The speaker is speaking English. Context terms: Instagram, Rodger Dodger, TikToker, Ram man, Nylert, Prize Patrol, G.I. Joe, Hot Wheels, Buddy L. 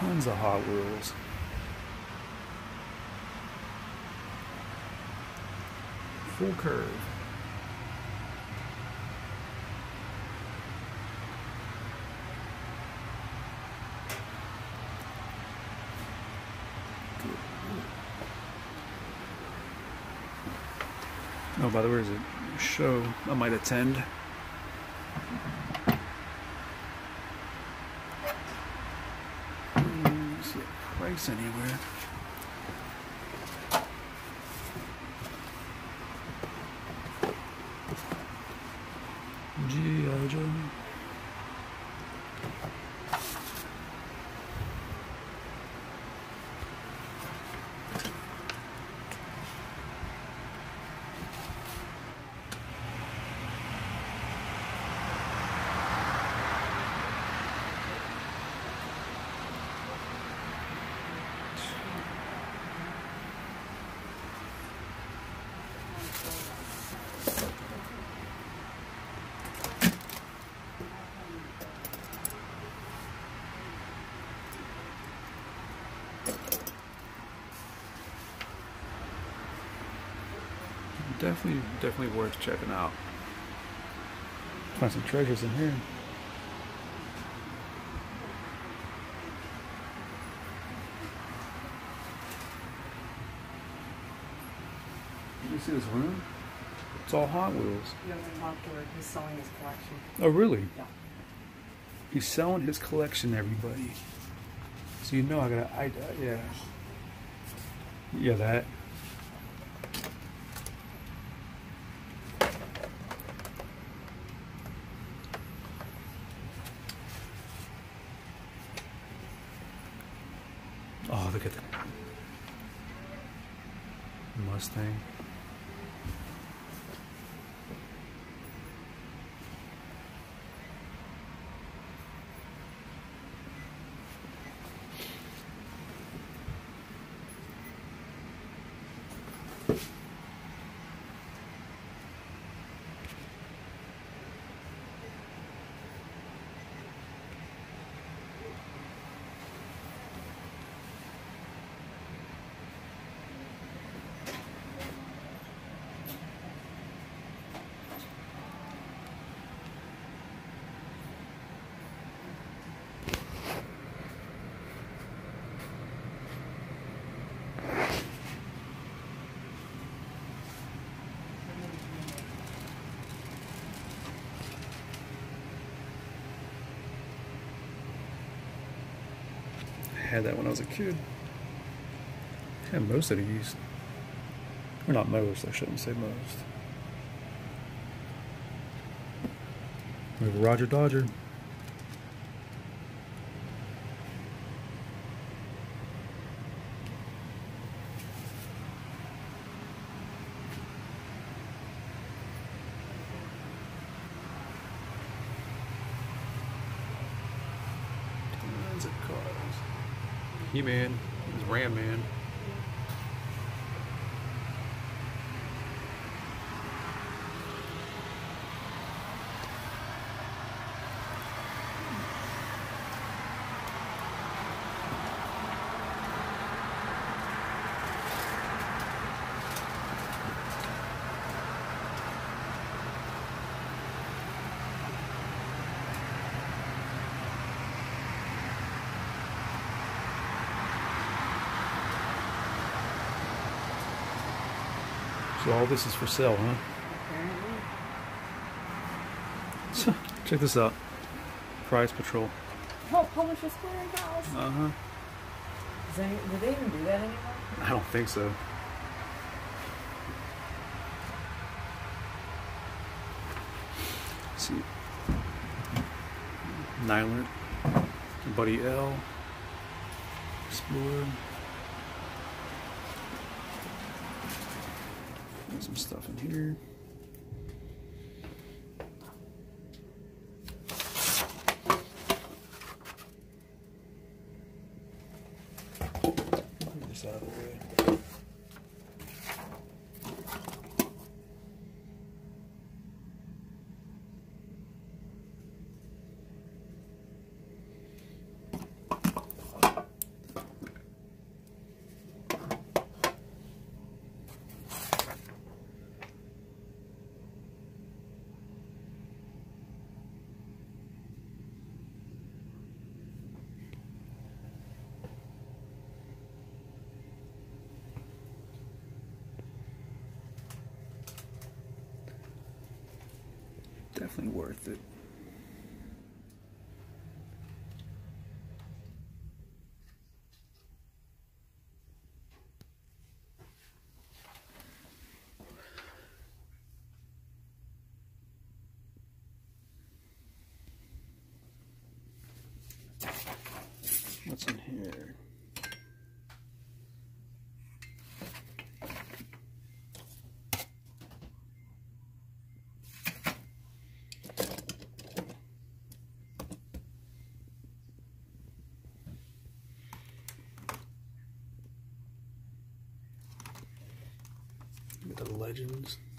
tons of Hot Wheels. Full curve. Oh, by the way, there's a show I might attend. Price anywhere. G.I. Joe. Definitely worth checking out. Find some treasures in here. You see this room? It's all Hot Wheels. No, it's Hot Wheels. He's selling his collection. Oh, really? Yeah. He's selling his collection, everybody. So you know I gotta, yeah. Yeah, that. Oh, look at that Mustang. Had that when I was a kid. I had most of these. Or not most, I shouldn't say most. We have Roger Dodger. Tons of cars. He-Man, he's Ram Man. So all this is for sale, huh? Apparently. So, check this out. Prize Patrol. Oh, publish a square house. Uh-huh. Do they even do that anymore? I don't think so. Let's see. Nylert. Buddy L. Explorer. Some stuff in here. Move this out of the way. definitely worth it. What's in here? With the legends.